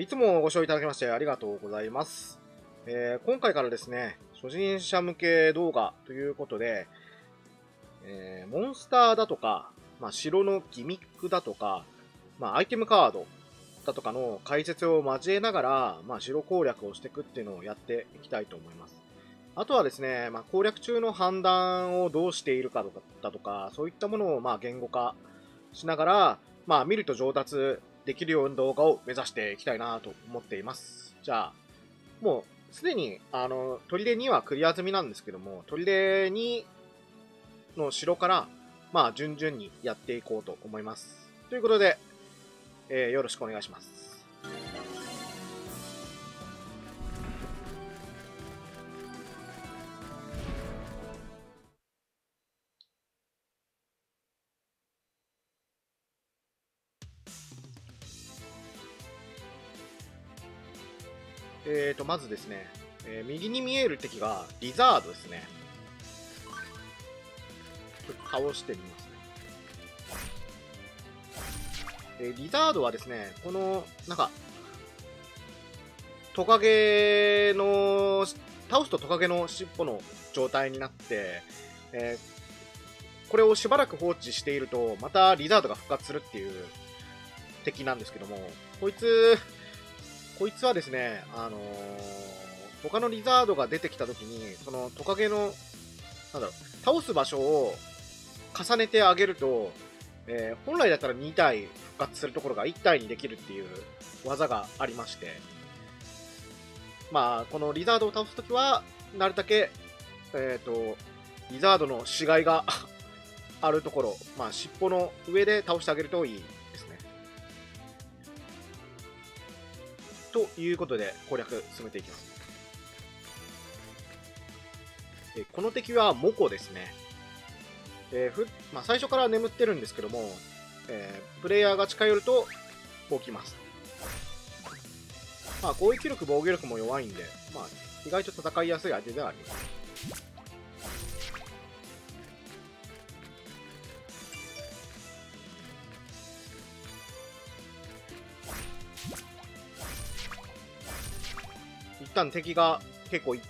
いつもご視聴いただきましてありがとうございます。今回からですね、初心者向け動画ということで、モンスターだとか、城のギミックだとか、アイテムカードだとかの解説を交えながら、城攻略をしていくっていうのをやっていきたいと思います。あとはですね、攻略中の判断をどうしているかだとか、そういったものを言語化しながら、見ると上達できるような動画を目指していきたいなと思っています。じゃあ、もうすでに砦2はクリア済みなんですけども、砦2の城から、順々にやっていこうと思います。ということで、よろしくお願いします。まずですね、右に見える敵がリザードですね。倒してみますね。リザードはですね、この、トカゲの、倒すとトカゲの尻尾の状態になって、これをしばらく放置していると、またリザードが復活するっていう敵なんですけども、こいつはですね、他のリザードが出てきたときに、そのトカゲの、倒す場所を重ねてあげると、本来だったら2体復活するところが1体にできるっていう技がありまして、このリザードを倒すときは、なるだけ、リザードの死骸があるところ、尻尾の上で倒してあげるといい。ということで攻略進めていきます。この敵はモコですね。最初から眠ってるんですけども、プレイヤーが近寄ると起きます。攻撃力防御力も弱いんで、意外と戦いやすい相手ではあります。敵が結構いっ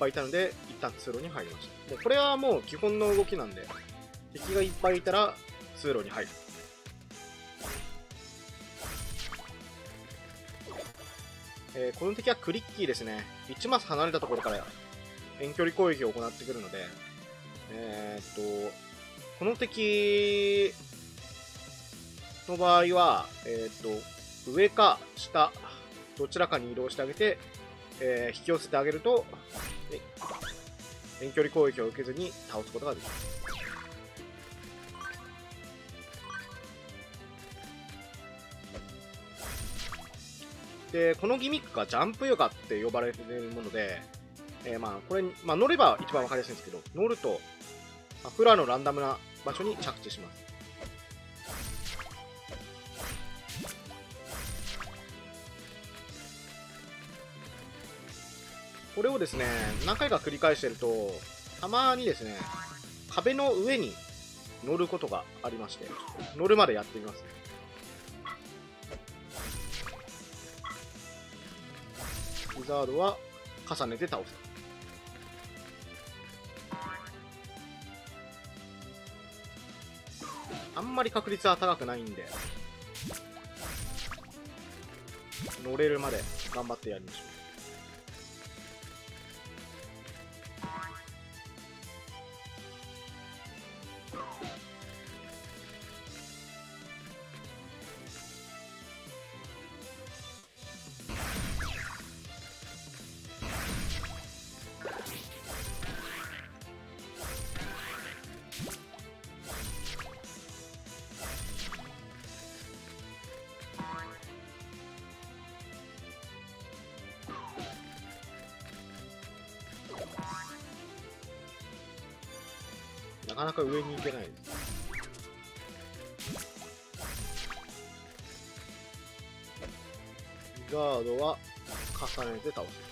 ぱいいたので、一旦通路に入りました。これはもう基本の動きなんで、敵がいっぱいいたら通路に入る。この敵はクリッキーですね。1マス離れたところから遠距離攻撃を行ってくるので、この敵の場合は、上か下どちらかに移動してあげて、引き寄せてあげると、遠距離攻撃を受けずに倒すことができます。で、このギミックがジャンプヨガって呼ばれているもので、これ、乗れば一番わかりやすいんですけど、乗るとフラーのランダムな場所に着地します。これをですね、何回か繰り返してると、たまにですね、壁の上に乗ることがありまして、乗るまでやってみます。リザードは重ねて倒す。あんまり確率は高くないんで、乗れるまで頑張ってやりましょう。なかなか上に行けないです。ガードは重ねて倒す。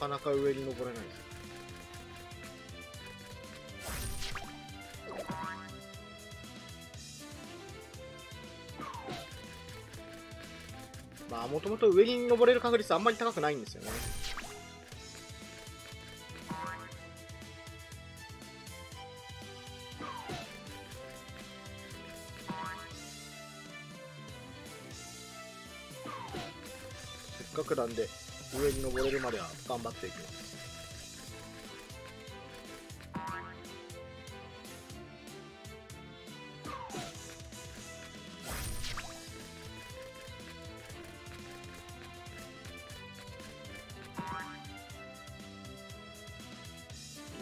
かなか上に登れないです。まあもともと上に登れる確率あんまり高くないんですよね。せっかくなんで上に登れるまでは頑張っていきます。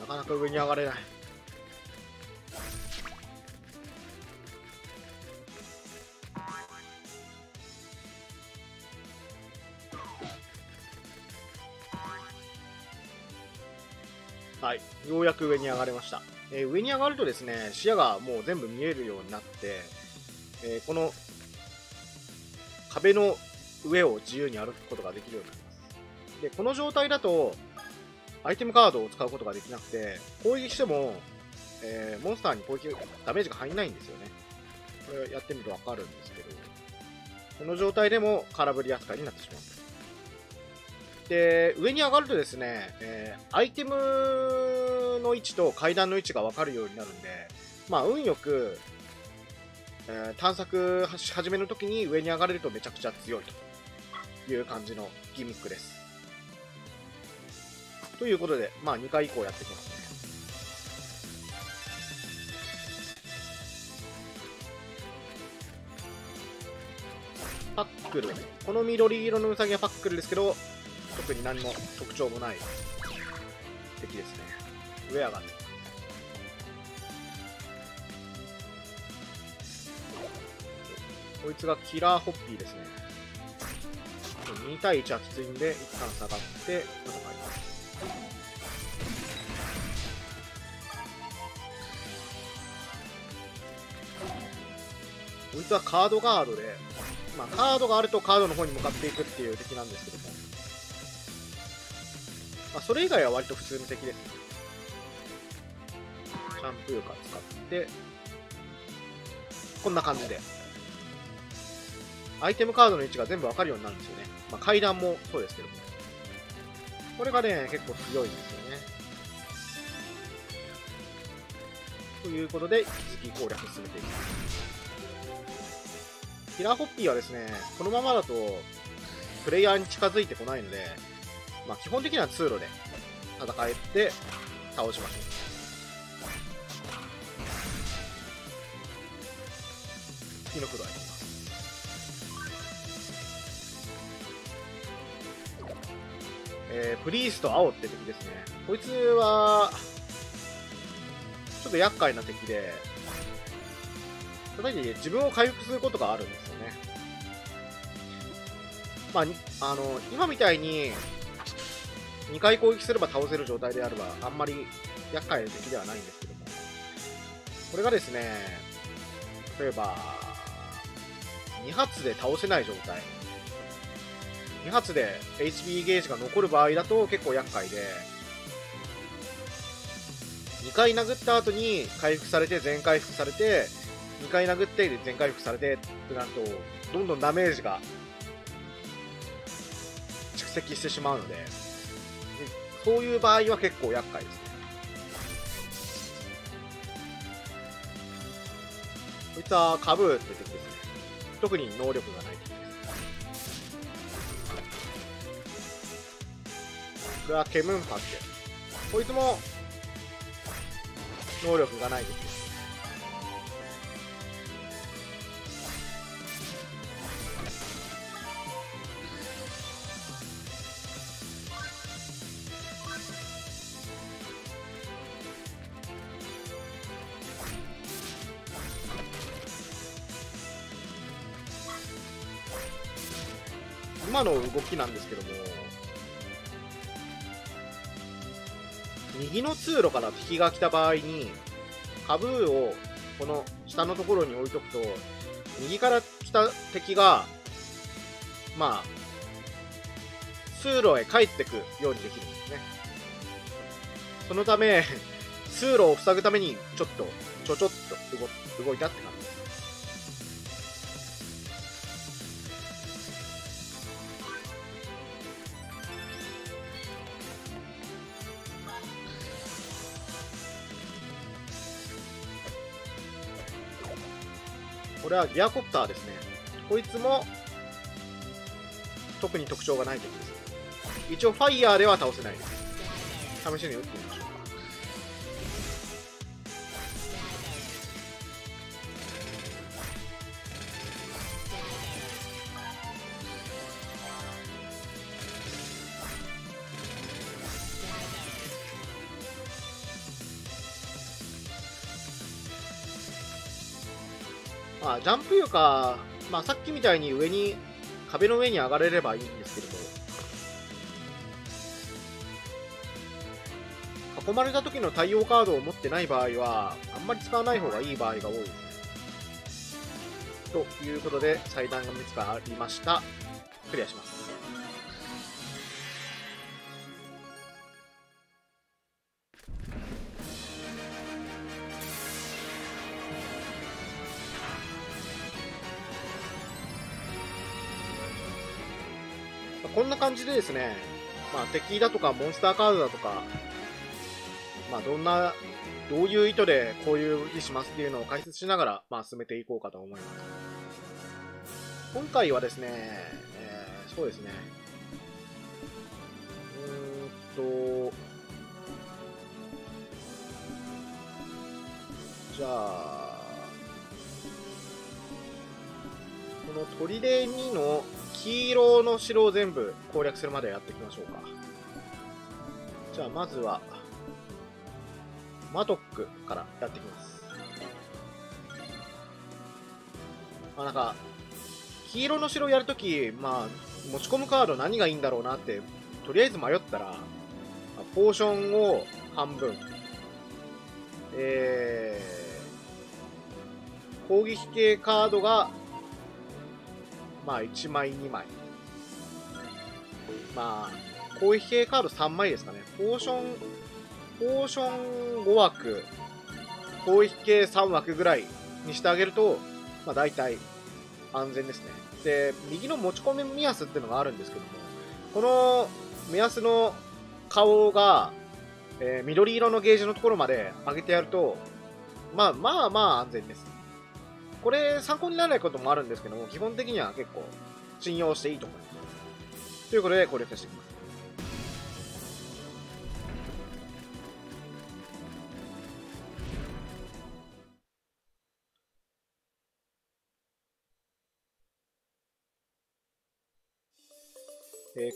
なかなか上に上がれない。はい、ようやく上に上がれました。上に上がるとですね、視野がもう全部見えるようになって、この壁の上を自由に歩くことができるようになります。で、この状態だとアイテムカードを使うことができなくて、攻撃しても、モンスターに攻撃ダメージが入らないんですよね。これやってみると分かるんですけど、この状態でも空振り扱いになってしまう。で、上に上がるとですね、アイテムの位置と階段の位置が分かるようになるんで、まあ運よく、探索し始めの時に上に上がれるとめちゃくちゃ強いという感じのギミックです。ということで、まあ2回以降やっていきますね。パックル。この緑色のウサギはパックルですけど、特に何も特徴もない敵ですね。上上がって。こいつがキラーホッピーですね。2対1はきついんで、一旦下がって戦います。こいつはカードガードで、まあ、カードがあるとカードの方に向かっていくっていう敵なんですけども、まあ、それ以外は割と普通の敵です。シャンプーカー使ってこんな感じでアイテムカードの位置が全部わかるようになるんですよね。まあ、階段もそうですけども、これがね、結構強いんですよね。ということで、引き続き攻略進めていきます。キラーホッピーはですね、このままだと、プレイヤーに近づいてこないので、まあ、基本的には通路で戦って倒しましょう。次のフロアに。プリースト青って敵ですね。こいつはちょっと厄介な敵で、叩いて自分を回復することがあるんですよね。まあ、今みたいに2回攻撃すれば倒せる状態であればあんまり厄介な敵ではないんですけども、これがですね、例えば2発で倒せない状態、2発で HP ゲージが残る場合だと結構厄介で、2回殴った後に回復されて全回復されて、2回殴って全回復されてってなると、どんどんダメージが蓄積してしまうので、そういう場合は結構厄介ですね。こいつはカブーって敵ですね。特に能力がない敵。これはケムンパって、こいつも能力がないです。今の動きなんですけども、右の通路から敵が来た場合に、カブーをこの下のところに置いとくと、右から来た敵が、まあ、通路へ帰ってくようにできるんですね。そのため通路を塞ぐためにちょっと動いたって感じです。これはギアコプターですね。こいつも特に特徴がない敵です。一応ファイヤーでは倒せないです。試しに打ってみましょうか。まあジャンプ床、まあさっきみたいに上に壁の上に上がれればいいんですけれど、囲まれた時の対応カードを持ってない場合はあんまり使わない方がいい場合が多いですね。ということで祭壇が3つがありました。クリアします。こんな感じでですね、まあ、敵だとかモンスターカードだとか、まあどういう意図でこういう動きしますっていうのを解説しながら、まあ、進めていこうかと思います。今回はですね、そうですね、じゃあこの砦2の黄色の城を全部攻略するまでやっていきましょうか。じゃあまずはマトックからやっていきます。まあなんか黄色の城やるとき、まあ持ち込むカード何がいいんだろうなってとりあえず迷ったら、ポーションを半分、攻撃系カードがまあ1枚2枚、まあ攻撃系カード3枚ですかね。ポーション5枠、攻撃系3枠ぐらいにしてあげると、まあ大体安全ですね。で、右の持ち込み目安っていうのがあるんですけども、この目安の顔が、緑色のゲージのところまで上げてやると、まあ安全です。これ参考にならないこともあるんですけども、基本的には結構信用していいと思います。ということで攻略していきます。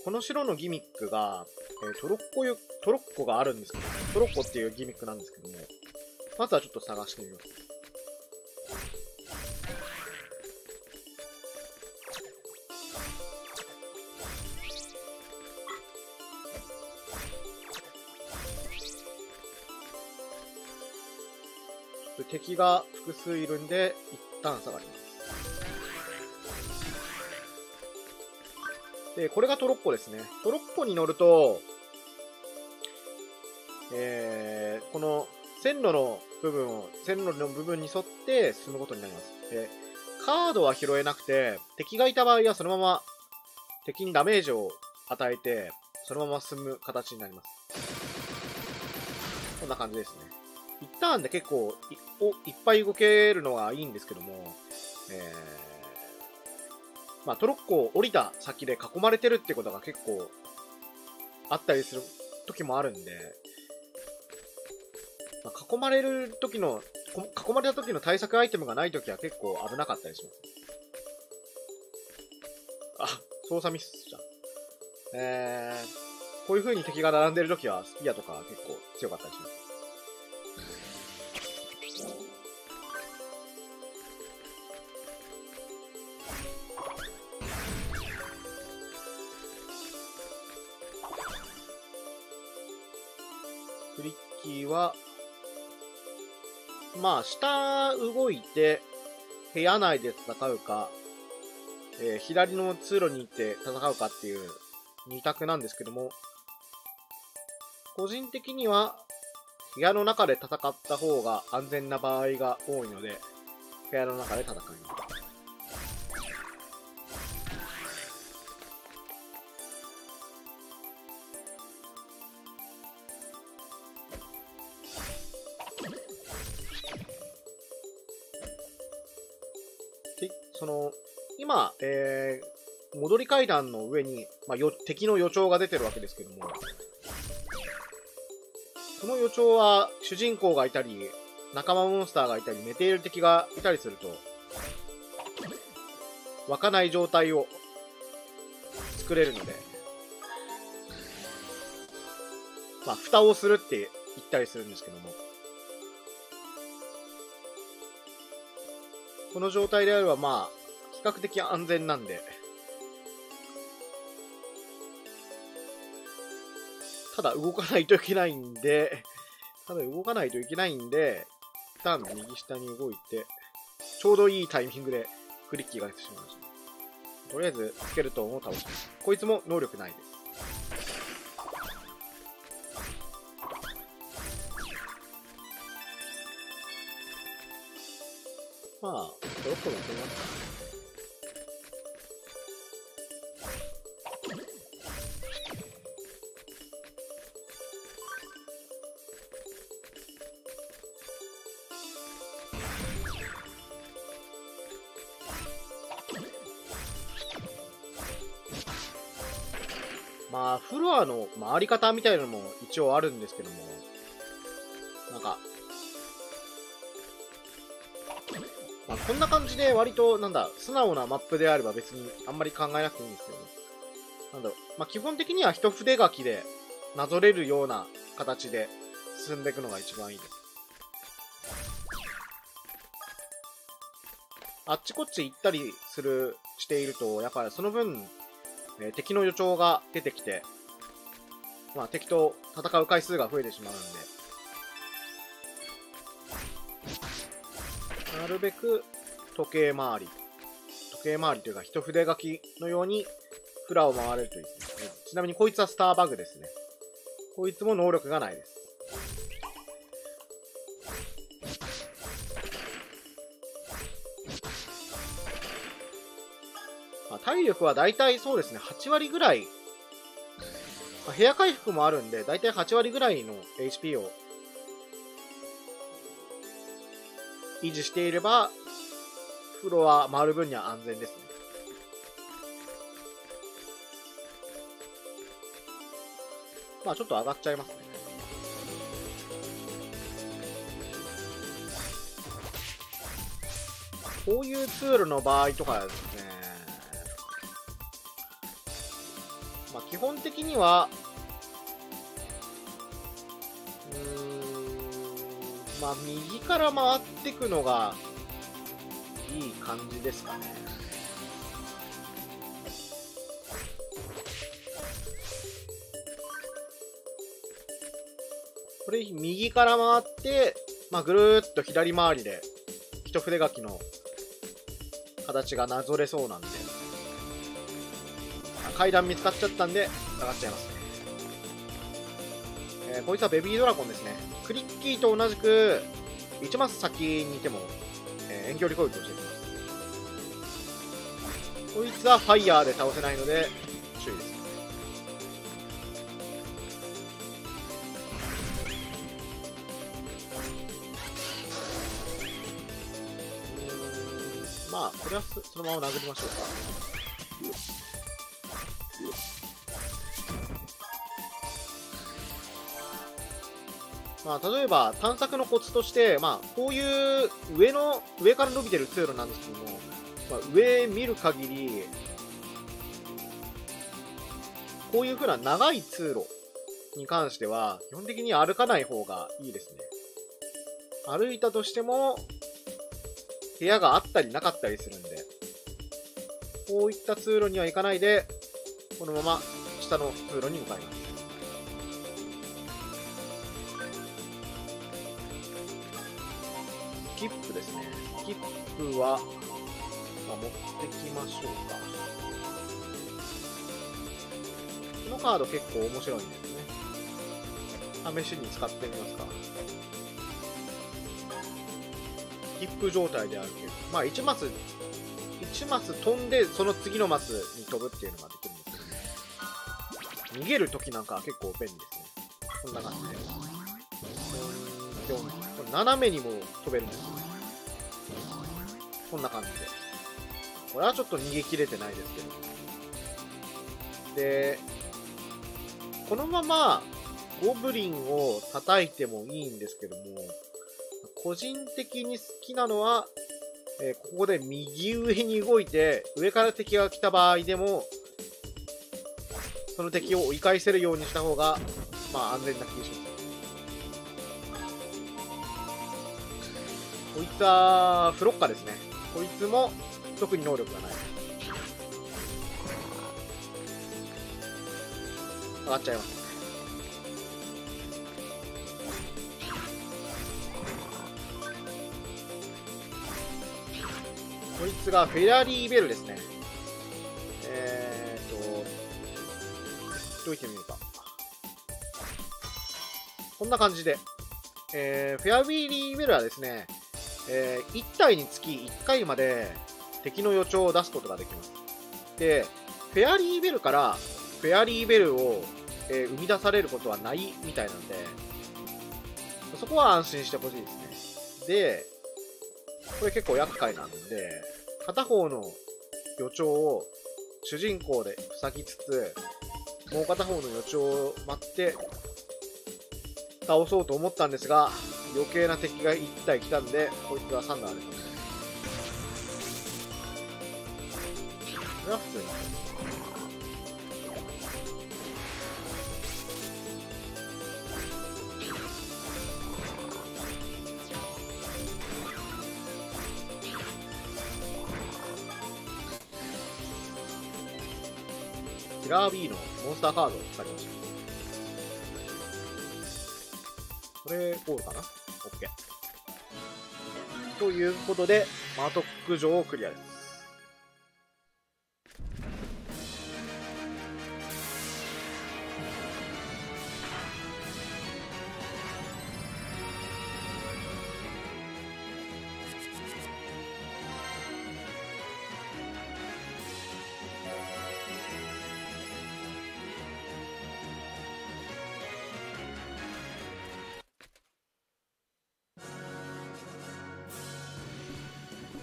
この城のギミックが、トロッコがあるんですけど、トロッコっていうギミックなんですけども、まずはちょっと探してみます。敵が複数いるんで、一旦下がります。で、これがトロッコですね。トロッコに乗ると、この線路の部分に沿って進むことになります。で、カードは拾えなくて、敵がいた場合はそのまま敵にダメージを与えて、そのまま進む形になります。こんな感じですね。一ターンで結構いっぱい動けるのがいいんですけども、まあ、トロッコを降りた先で囲まれてるってことが結構あったりする時もあるんで、まあ、囲まれた時の対策アイテムがない時は結構危なかったりします。あ、操作ミスじゃん。こういう風に敵が並んでる時はスピアとか結構強かったりします。はまあ下動いて部屋内で戦うか、左の通路に行って戦うかっていう2択なんですけども、個人的には部屋の中で戦った方が安全な場合が多いので、部屋の中で戦います。その今、戻り階段の上に、敵の予兆が出てるわけですけども、この予兆は主人公がいたり、仲間モンスターがいたり、寝ている敵がいたりすると、湧かない状態を作れるので、蓋をするって言ったりするんですけども、この状態であれば、比較的安全なんで、ただ動かないといけないんで、一旦右下に動いて、ちょうどいいタイミングでクリッキーが出てしまいました。とりあえず、スケルトンを倒します。こいつも能力ないです。ドロップも取りますかね。フロアの回り方みたいなのも一応あるんですけども、こんな感じで割と、素直なマップであれば別にあんまり考えなくていいんですけど、基本的には一筆書きでなぞれるような形で進んでいくのが一番いいです。あっちこっち行ったりしていると、やっぱりその分、敵の予兆が出てきて、敵と戦う回数が増えてしまうんで、なるべく時計回りというか一筆書きのようにフラを回れるといいですね。ちなみにこいつはスターバグですね。こいつも能力がないです。体力はだいたいそうですね、8割ぐらい、部屋回復もあるんで、だいたい8割ぐらいの HP を維持していれば、フロア回る分には安全ですね。ちょっと上がっちゃいますね。こういうツールの場合とかですね、基本的には、右から回っていくのがいい感じですかね。これ、右から回って、ぐるーっと左回りで、一筆書きの形がなぞれそうなんで。階段見つかっちゃったんで上がっちゃいますね。こいつはベビードラゴンですね。クリッキーと同じく一マス先にいても、遠距離攻撃をしていきます。こいつはファイヤーで倒せないので注意です。これはそのまま殴りましょうか。例えば探索のコツとして、こういう上から伸びてる通路なんですけども、上見る限り、こういう風な長い通路に関しては、基本的に歩かない方がいいですね。歩いたとしても、部屋があったりなかったりするんで、こういった通路には行かないで、このまま下の通路に向かいます。スキップですね。スキップは、持ってきましょうか。このカード結構面白いんですね。試しに使ってみますか。スキップ状態であるけど、まあ1マス飛んでその次のマスに飛ぶっていうのができるんですけど、逃げる時なんかは結構便利ですね。こんな感じでこれ斜めにも飛べるんですよ。こんな感じで、これはちょっと逃げ切れてないですけど、でこのままゴブリンを叩いてもいいんですけども、個人的に好きなのは、ここで右上に動いて、上から敵が来た場合でも、その敵を追い返せるようにした方が、まあ安全な気がします。こいつは、フロッカですね。こいつも、特に能力がない。上がっちゃいます。こいつがフェラリーベルですね。どういってみようか。こんな感じで。フェアビリーベルはですね、1体につき1回まで敵の予兆を出すことができます。で、フェアリーベルからフェアリーベルを、生み出されることはないみたいなので、そこは安心してほしいですね。で、これ結構厄介なんで、片方の予兆を主人公で塞ぎつつ、もう片方の予兆を待って倒そうと思ったんですが、余計な敵が1体来たんで、こいつは3があると思います。これは普通にキラー B のモンスターカードを使いました。これゴールかな。 OK ということで、マトック城をクリアです。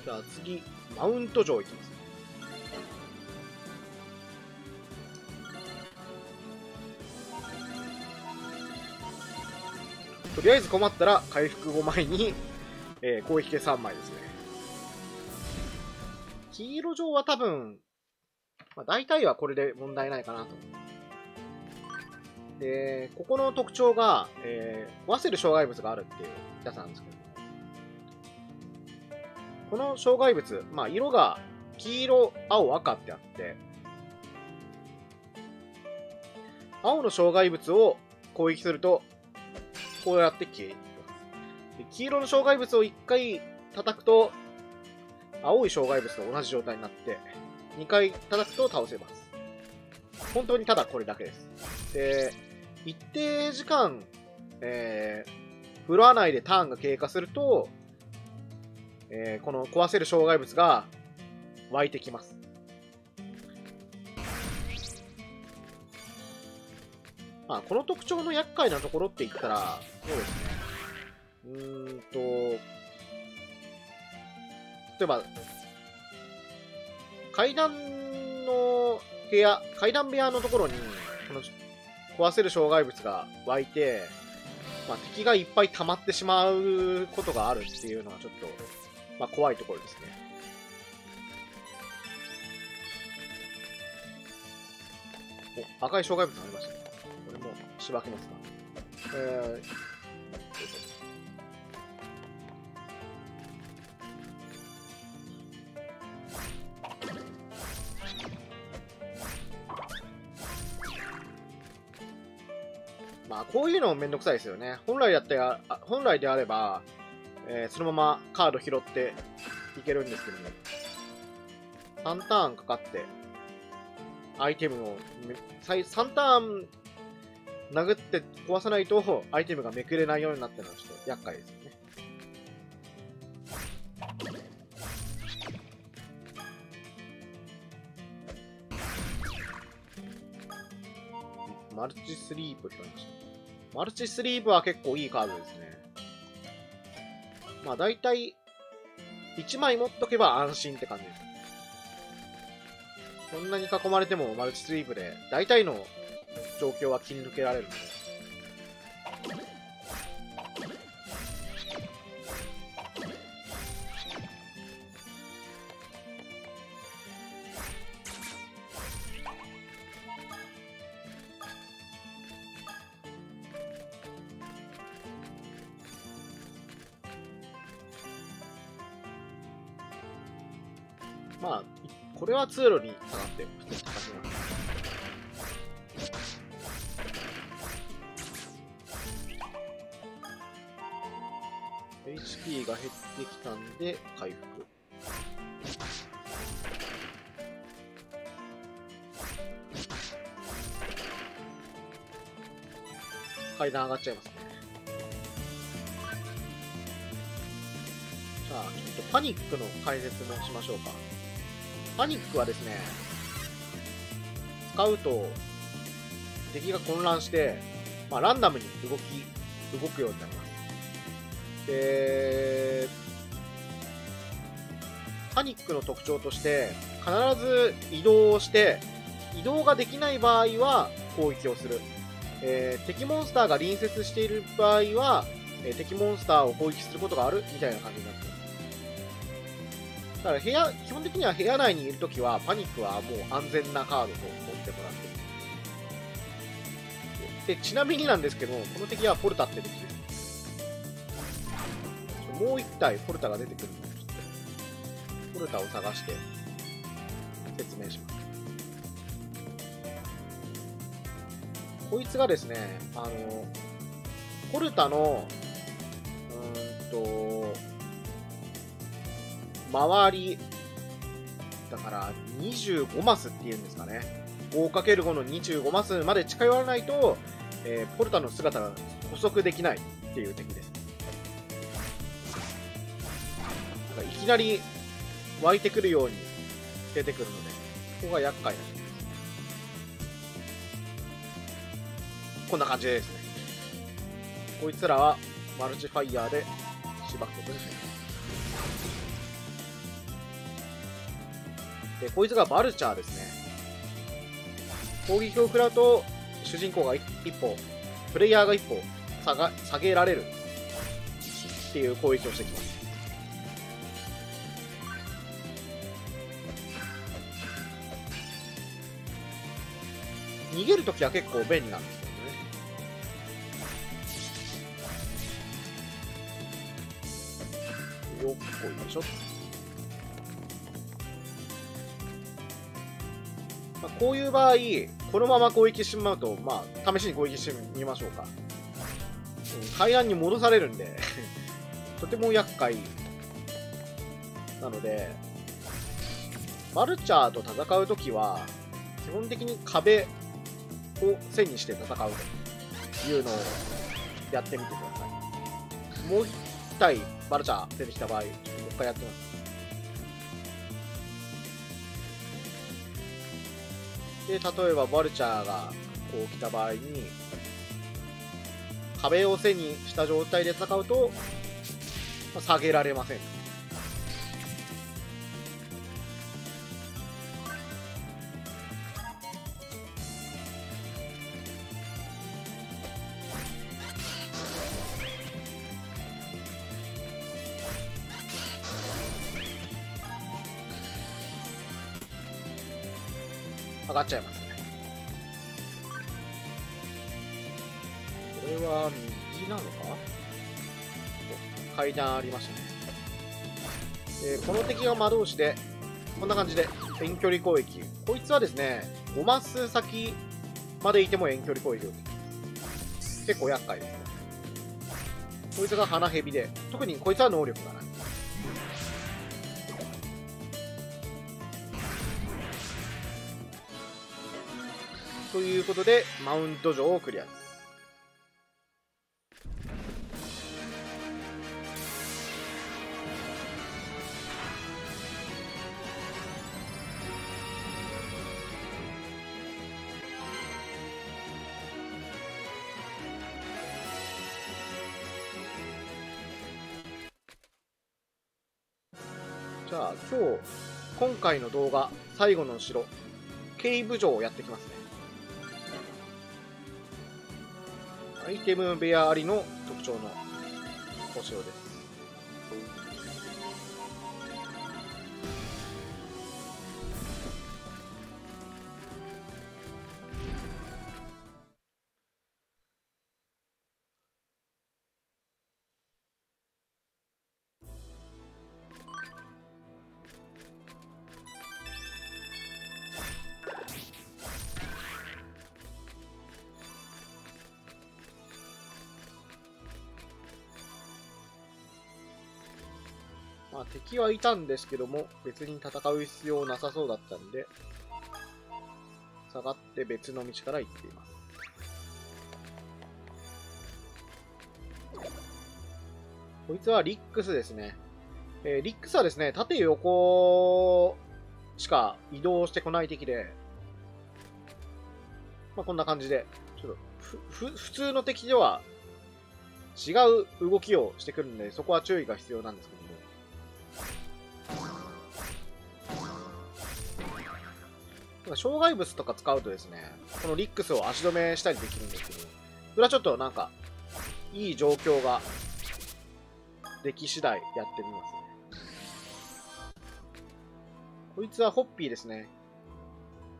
じゃあ次、マウント城行きます。とりあえず困ったら回復5枚に、攻撃系3枚ですね。黄色城は多分、まあ、大体はこれで問題ないかなと。でここの特徴が、ワセル障害物があるっていうやつなんですけど、この障害物、まあ、色が黄色、青、赤ってあって、青の障害物を攻撃すると、こうやって消えます。で、黄色の障害物を1回叩くと、青い障害物と同じ状態になって、2回叩くと倒せます。本当にただこれだけです。で、一定時間、フロア内でターンが経過すると、この壊せる障害物が湧いてきます。まあ、この特徴の厄介なところって言ったら、そうですね、例えば階段の部屋、階段部屋のところにこの壊せる障害物が湧いて、まあ、敵がいっぱい溜まってしまうことがあるっていうのはちょっと、まあ、怖いところですね。お、赤い障害物がありましたね。これもしばきますか。まあ、こういうのもめんどくさいですよね。本来であれば、そのままカード拾っていけるんですけども、3ターンかかって、アイテムを3ターン殴って壊さないとアイテムがめくれないようになってるのはちょっと厄介ですよね。マルチスリープって感じ。マルチスリープは結構いいカードですね。まあ大体1枚持っとけば安心って感じです。こんなに囲まれてもマルチスリープで大体の状況は切り抜けられるので。まあこれは通路に下がって普通に高くなる。HP が減ってきたんで回復。階段上がっちゃいますね。じゃあちょっとパニックの解説もしましょうか。パニックはですね、使うと敵が混乱して、まあ、ランダムに動くようになります。パニックの特徴として必ず移動をして、移動ができない場合は攻撃をする、敵モンスターが隣接している場合は、敵モンスターを攻撃することがあるみたいな感じになってます。だから基本的には部屋内にいるときはパニックはもう安全なカードと思ってもらってる。でちなみになんですけど、この敵はポルタって敵です。もう一体ポルタが出てくるので、ポルタを探して説明します。こいつがですね、ポルタの周りだから25マスっていうんですかね、 5×5 の25マスまで近寄らないと、ポルタの姿が捕捉できないっていう敵です。いきなり湧いてくるように出てくるので、ここが厄介な敵ですね。こんな感じですね。こいつらはマルチファイヤーでしばくことにします。でこいつがバルチャーですね。攻撃を食らうと主人公がプレイヤーが一歩下げられるっていう攻撃をしてきます。逃げるときは結構便利なんですけどね。よっこいでしょ。まあ、こういう場合、このまま攻撃してしまうと、まあ、試しに攻撃してみましょうか。階段に戻されるんでとても厄介なので、バルチャーと戦うときは基本的に壁を線にして戦うというのをやってみてください。もう一体バルチャー出てきた場合、もう一回やってます。で例えばバルチャーがこう来た場合に、壁を線にした状態で戦うと、まあ、下げられません。上がっちゃいますね。これは右なのか。階段ありましたね。この敵が魔導士で、こんな感じで遠距離攻撃。こいつはですね、5マス先までいても遠距離攻撃をできます。結構厄介ですね。こいつが花蛇で、特にこいつは能力がない。ということで、マウント城をクリアです。じゃあ今回の動画最後のお城警部城をやってきますね。アイテム部屋ありの特徴のお城です。敵はいたんですけども、別に戦う必要なさそうだったんで、下がって別の道から行っています。こいつはリックスですね。リックスはですね、縦横しか移動してこない敵で、まあ、こんな感じで、ちょっと普通の敵では違う動きをしてくるんで、そこは注意が必要なんですけども。障害物とか使うとですね、このリックスを足止めしたりできるんですけど、それはちょっとなんか、いい状況ができ次第やってみますね。こいつはホッピーですね。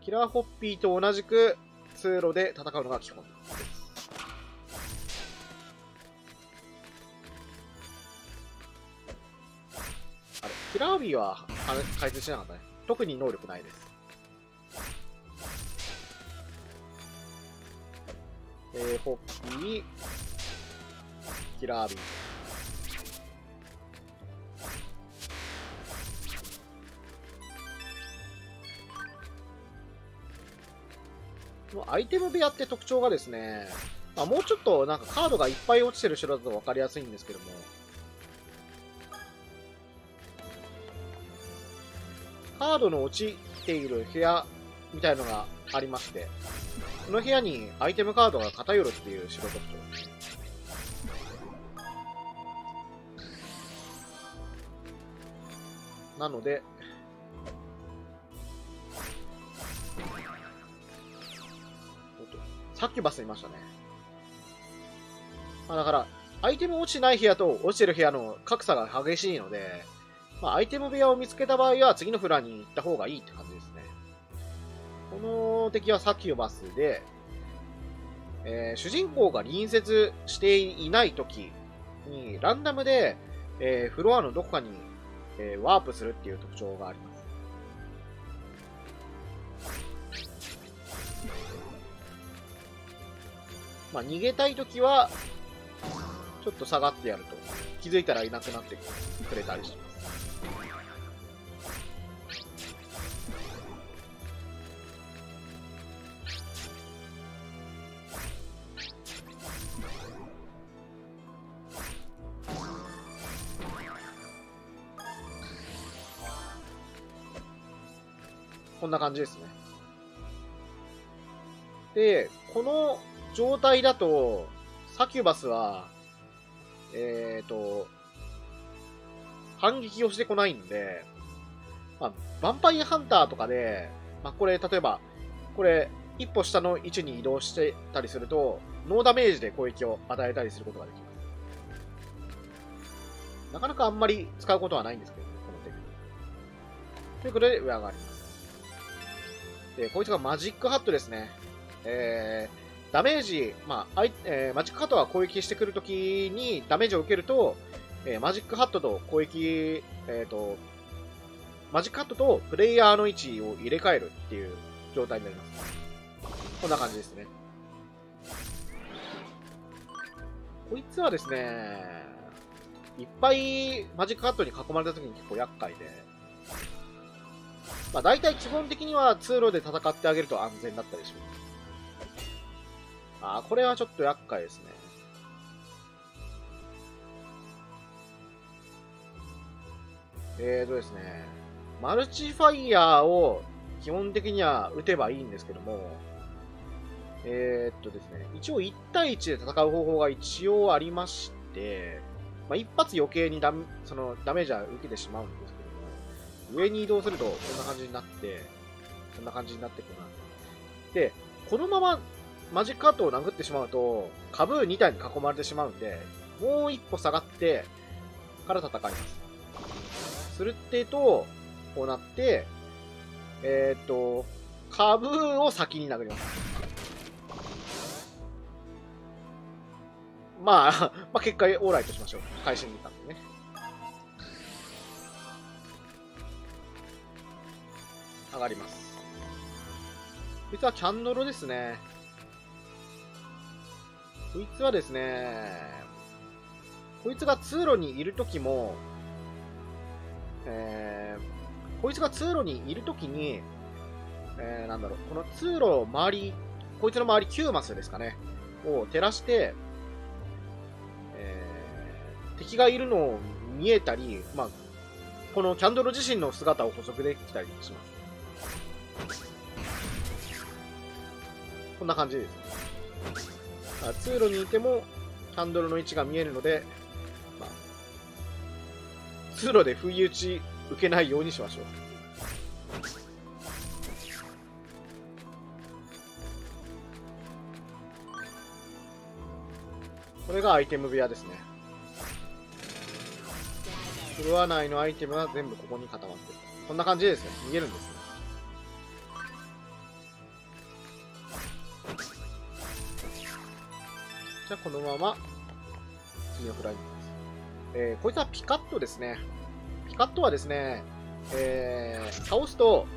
キラーホッピーと同じく通路で戦うのが基本です。あれ、キラービーは解説しなかったね。特に能力ないです。ホッピー、キラービー。アイテム部屋って特徴がですね、まあ、もうちょっとなんかカードがいっぱい落ちてる城だと分かりやすいんですけども、カードの落ちている部屋みたいのがありまして、この部屋にアイテムカードが偏るっていう城特徴。なので、サキュバスいましたね。まあ、だから、アイテム落ちてない部屋と落ちてる部屋の格差が激しいので、まあ、アイテム部屋を見つけた場合は次のフロアに行った方がいいって感じですね。この敵はサキュバスで、主人公が隣接していない時にランダムで、フロアのどこかに、ワープするっていう特徴があります。まあ、逃げたい時はちょっと下がってやると気づいたらいなくなってくれたりします。こんな感じですね。で、この状態だと、サキュバスは、反撃をしてこないんで、まあ、ヴァンパイアハンターとかで、まあ、これ、例えば、これ、一歩下の位置に移動してたりすると、ノーダメージで攻撃を与えたりすることができます。なかなかあんまり使うことはないんですけどね、このテクニック。ということで、上上がります。こいつがマジックハットですね。ダメージ、まあマジックハットは攻撃してくるときにダメージを受けると、マジックハットと攻撃、マジックハットとプレイヤーの位置を入れ替えるっていう状態になります。こんな感じですね。こいつはですね、いっぱいマジックハットに囲まれたときに結構厄介で、まあ大体基本的には通路で戦ってあげると安全だったりします。ああ、これはちょっと厄介ですね。ですね、マルチファイヤーを基本的には打てばいいんですけども、ですね、一応1対1で戦う方法が一応ありまして、まあ、一発余計にそのダメージは受けてしまうんですけど、上に移動するとこんな感じになって、こんな感じになってくるな。で、このままマジックハットを殴ってしまうと、カブー2体に囲まれてしまうんで、もう一歩下がってから戦います。するってと、こうなって、カブーを先に殴ります。まあ、まあ結果オーライとしましょう。会心にいたんでね。上がります。こいつはキャンドロですね。こいつはですね、こいつが通路にいるときも、こいつが通路にいるときに、なんだろう、この通路を周り、こいつの周り9マスですかね、を照らして、敵がいるのを見えたり、まあ、このキャンドル自身の姿を捕捉できたりします。こんな感じです。だから通路にいてもキャンドルの位置が見えるので、まあ、通路で不意打ち受けないようにしましょう。これがアイテム部屋ですね。フロア内のアイテムは全部ここに固まってる。こんな感じですね。逃げるんですね。じゃあこのまま次のフライングです。こいつはピカットですね。ピカットはですね、倒すと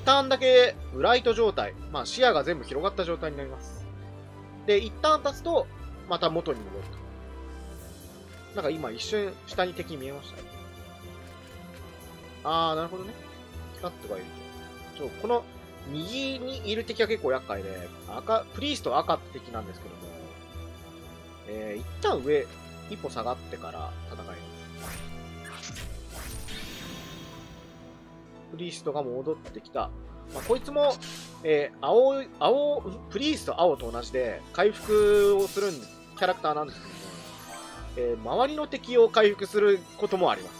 一旦だけブライト状態、まあ、視野が全部広がった状態になります。で、一旦立つとまた元に戻ると。なんか今一瞬下に敵見えましたね。あー、なるほどね。ピカットがいると。この右にいる敵は結構厄介で、赤、プリースト赤って敵なんですけども、一旦上、一歩下がってから戦います。プリーストが戻ってきた。まあ、こいつも、プリースト青と同じで回復をするキャラクターなんですけど、周りの敵を回復することもあります。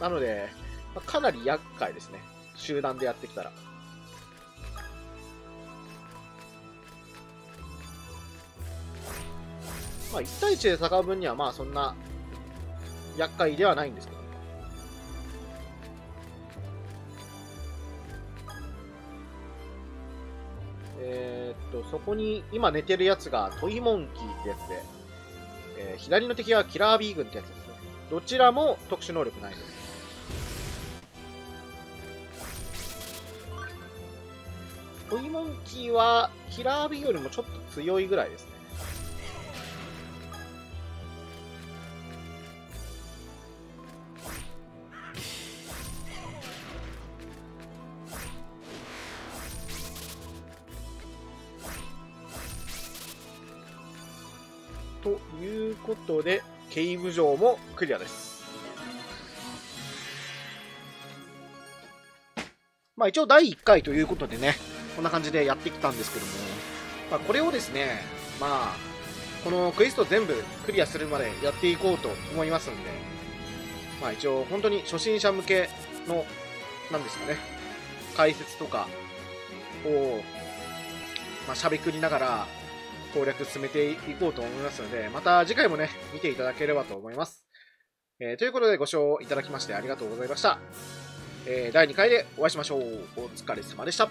なので、まあ、かなり厄介ですね。集団でやってきたら。まあ、1対1で戦う分には、まあ、そんな厄介ではないんですけど。そこに、今寝てるやつがトイモンキーってやつで、左の敵はキラービー軍ってやつですね。どちらも特殊能力ないです。トイモンキーはキラービーよりもちょっと強いぐらいですね。ということで、警部城もクリアです。まあ一応第1回ということでね、こんな感じでやってきたんですけども、まあ、これをですね、まあ、このクエスト全部クリアするまでやっていこうと思いますんで、まあ一応本当に初心者向けの、なんですかね、解説とかを、まあ、しゃべくりながら、攻略進めていこうと思いますので、また次回もね、見ていただければと思います。ということでご視聴いただきましてありがとうございました。第2回でお会いしましょう。お疲れ様でした。